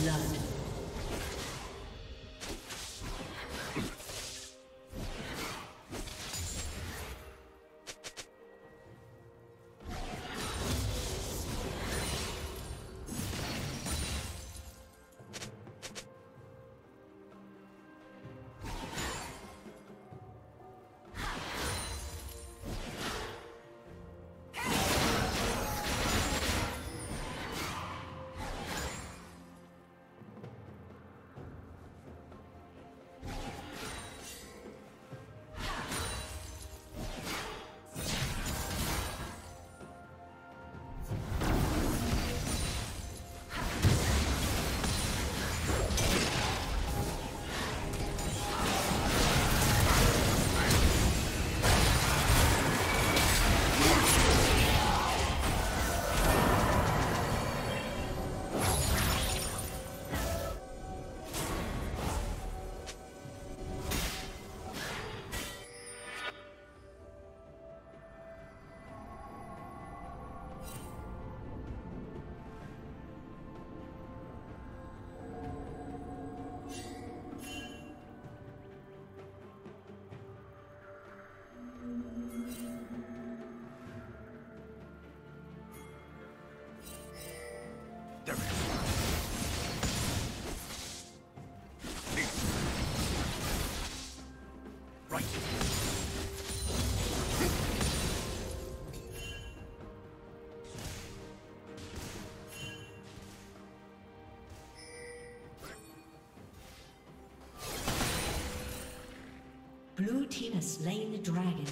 blood. Blue team has slain the dragon.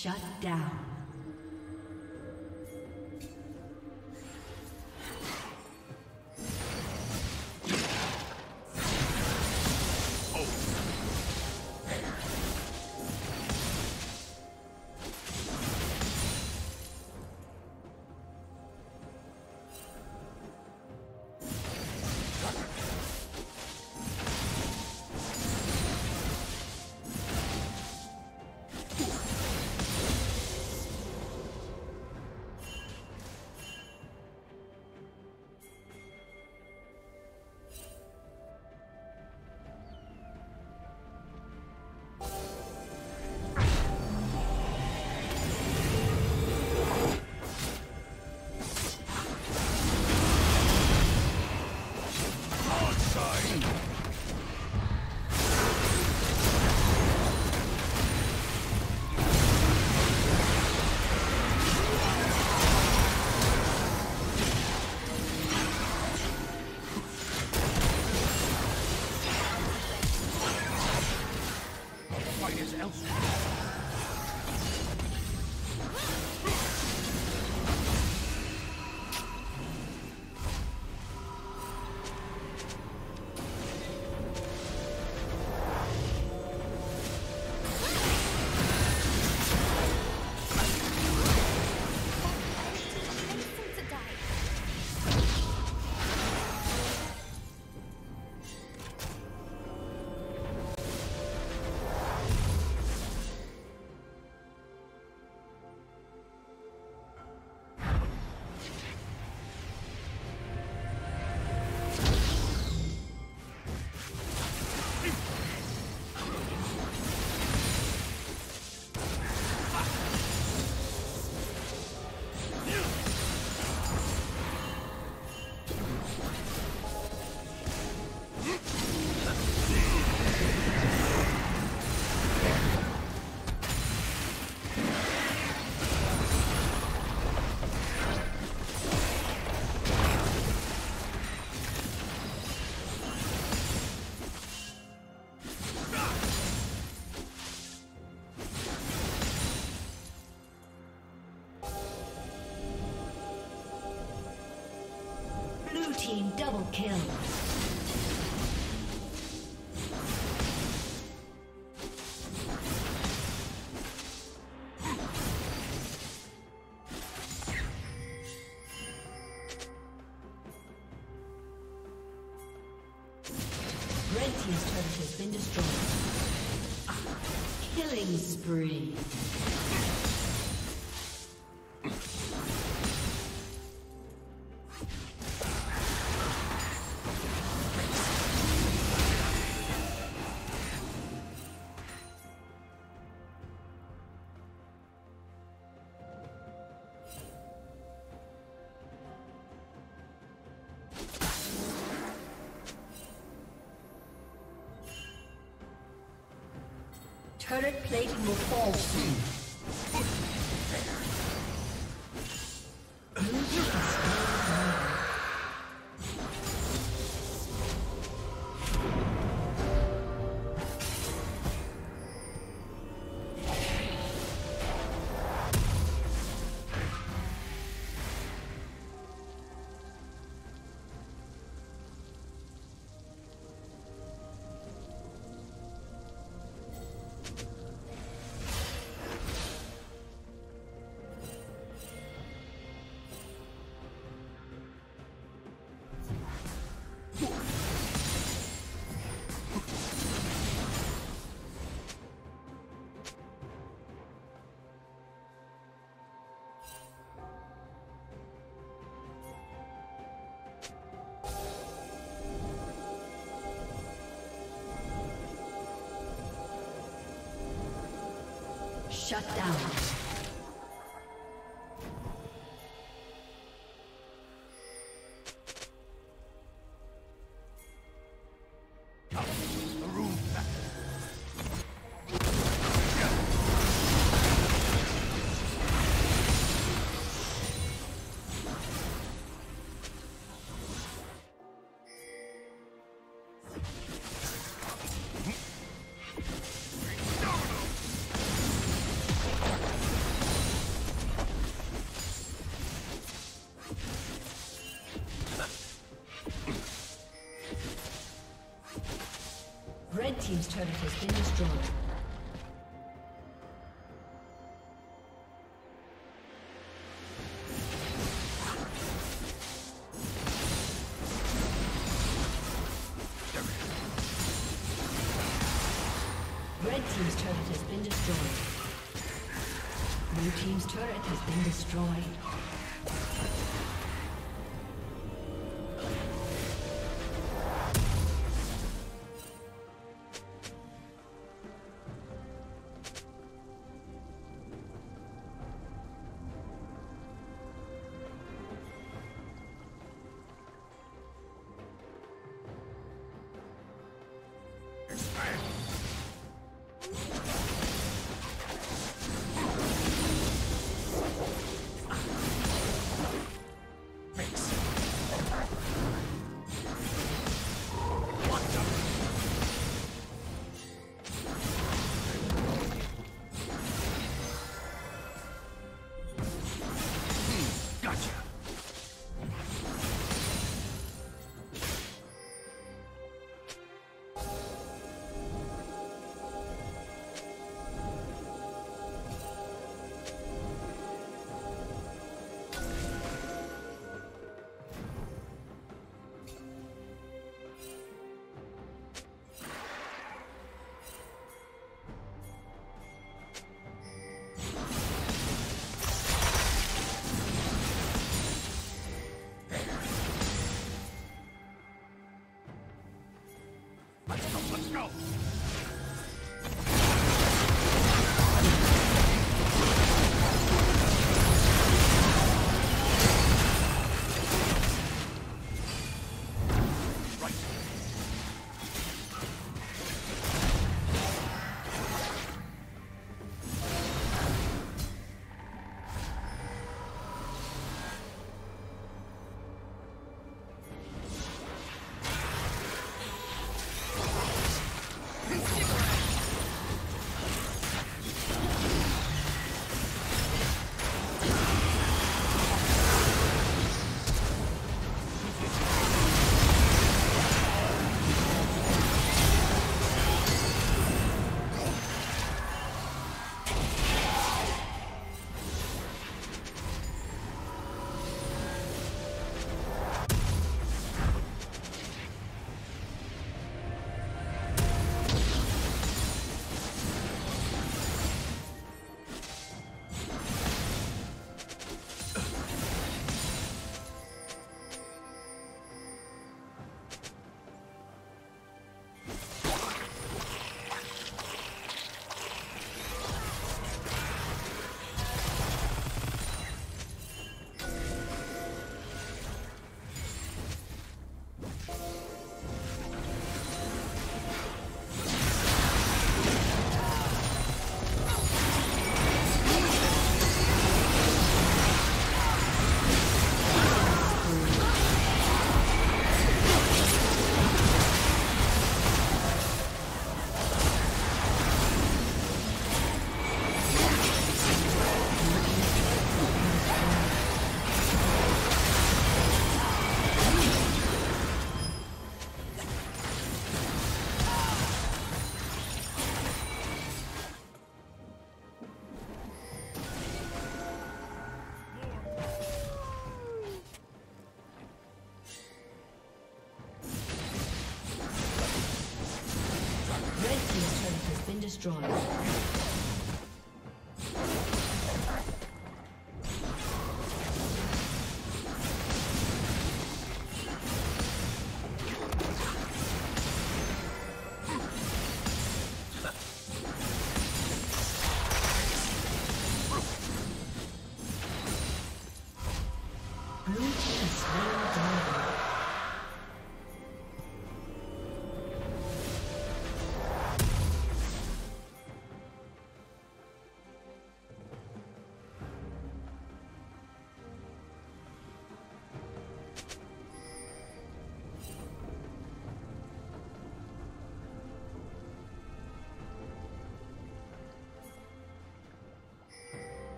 Shut down. Double kill. Red team's turret has been destroyed. Killing spree. Turret plating will fall soon. Shut down. turret has been destroyed. Destroyed.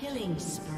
Killing spree.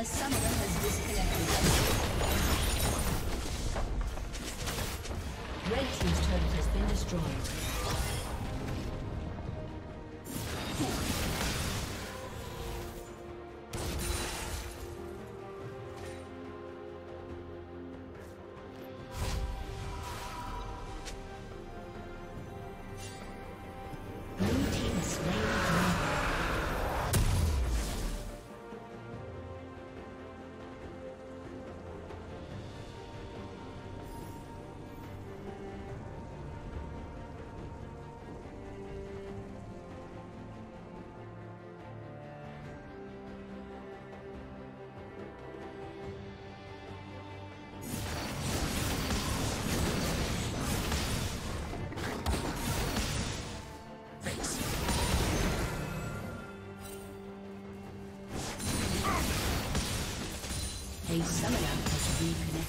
A summoner has disconnected. Red team's turret has been destroyed. A summoner has reconnected.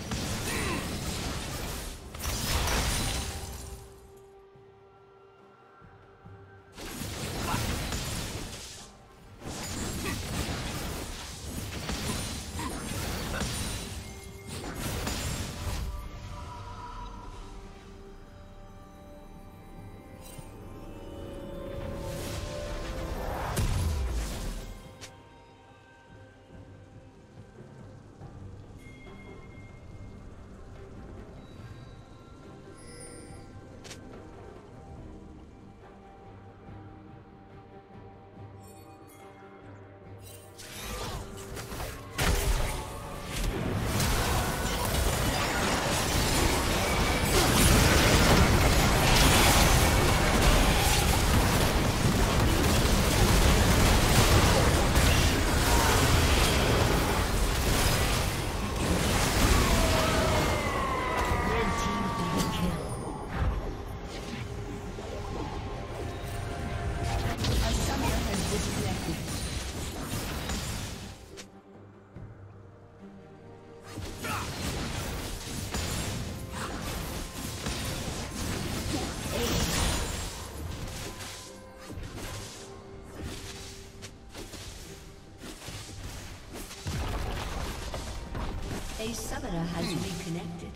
A summoner has reconnected.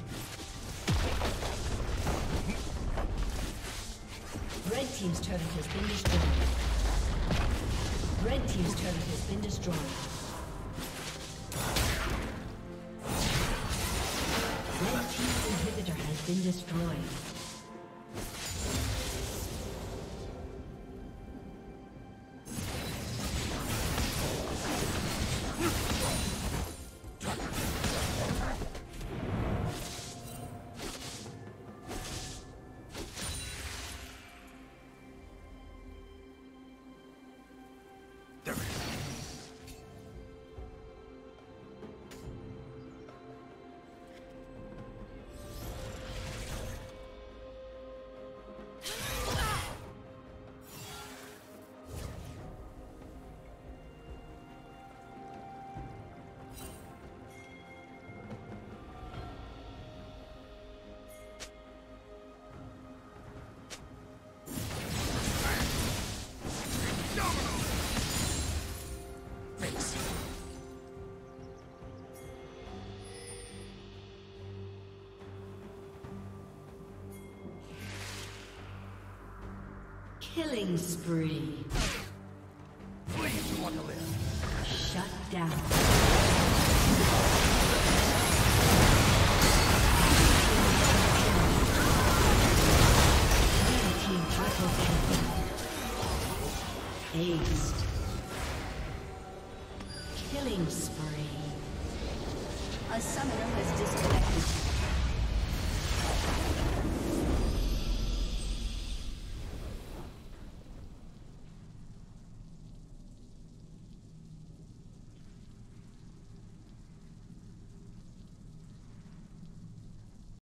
Red team's turret has been destroyed. Red team's turret has been destroyed. Red team's inhibitor has been destroyed. Killing spree. Please, you want to live. Shut down.